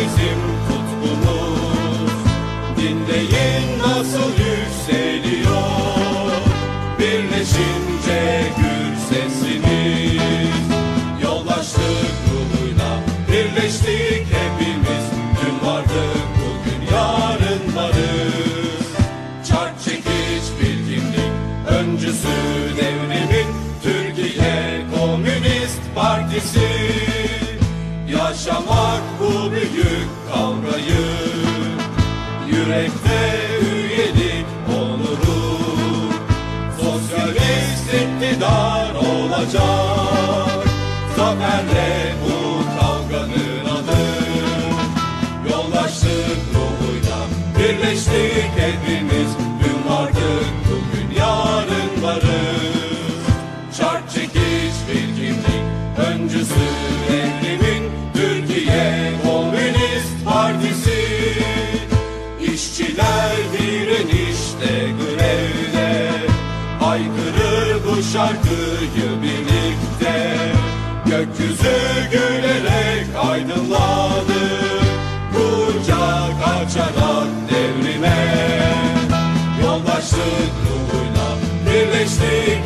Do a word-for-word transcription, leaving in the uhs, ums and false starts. bizim tutkumuz. Dinleyin nasıl yükseliyor, birleşince gür sesimiz. Yoldaşlık ruhuyla birleştik hepimiz. Dün vardık, bugün yarın varız. Çark çekiç bilginlik öncüsü devrimin, Türkiye Komünist Partisi. Yaşamak bu büyük kavrayı, yürekte üyelik onuru. Sosyalist iktidar olacak, zaferle bu kavganın adı. Yoldaşlık ruhuyla birleştik hepimiz, dün vardık, bugün yarın varız. Çark çekiç bir kimlik öncüsü devrimin, Türkiye Komünist Partisi. İşçiler direnişte, grevde haykırır bu şarkıyı birlikte. Gökyüzü gülerek aydınladı, kucak açarak devrime. Yoldaşlık ruhuyla birleştik.